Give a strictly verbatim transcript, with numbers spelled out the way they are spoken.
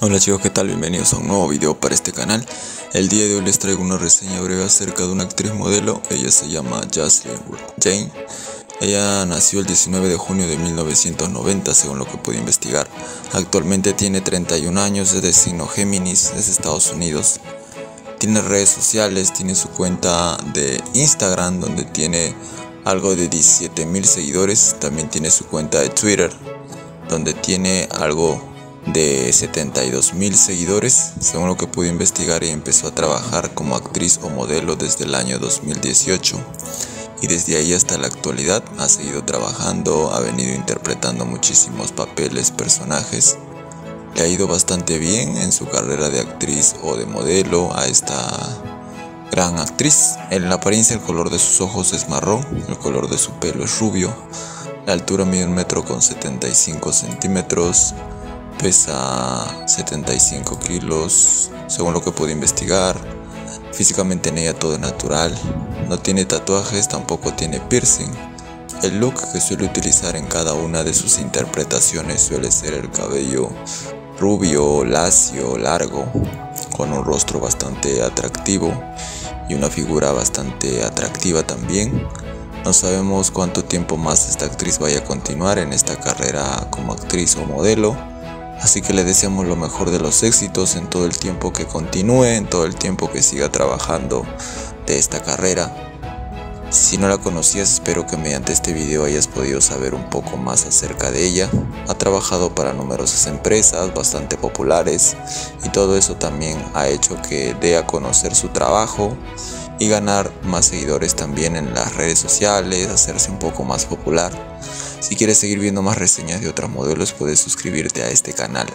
Hola chicos, ¿qué tal? Bienvenidos a un nuevo video para este canal. El día de hoy les traigo una reseña breve acerca de una actriz modelo. Ella se llama Joslyn Jane. Ella nació el diecinueve de junio de mil novecientos noventa, según lo que pude investigar. Actualmente tiene treinta y un años, es de signo Géminis, es de Estados Unidos. Tiene redes sociales, tiene su cuenta de Instagram donde tiene algo de diecisiete mil seguidores. También tiene su cuenta de Twitter donde tiene algo de setenta y dos mil seguidores, según lo que pude investigar, y empezó a trabajar como actriz o modelo desde el año dos mil dieciocho, y desde ahí hasta la actualidad ha seguido trabajando, ha venido interpretando muchísimos papeles, personajes. Le ha ido bastante bien en su carrera de actriz o de modelo a esta gran actriz. En la apariencia, el color de sus ojos es marrón, el color de su pelo es rubio, la altura mide un metro con setenta y cinco centímetros, pesa setenta y cinco kilos, según lo que pude investigar. Físicamente en ella todo es natural, no tiene tatuajes, tampoco tiene piercing. El look que suele utilizar en cada una de sus interpretaciones suele ser el cabello rubio, lacio, largo, con un rostro bastante atractivo y una figura bastante atractiva también. No sabemos cuánto tiempo más esta actriz vaya a continuar en esta carrera como actriz o modelo. Así que le deseamos lo mejor de los éxitos en todo el tiempo que continúe, en todo el tiempo que siga trabajando de esta carrera. Si no la conocías, espero que mediante este video hayas podido saber un poco más acerca de ella. Ha trabajado para numerosas empresas bastante populares y todo eso también ha hecho que dé a conocer su trabajo y ganar más seguidores también en las redes sociales, hacerse un poco más popular. Si quieres seguir viendo más reseñas de otras modelos, puedes suscribirte a este canal.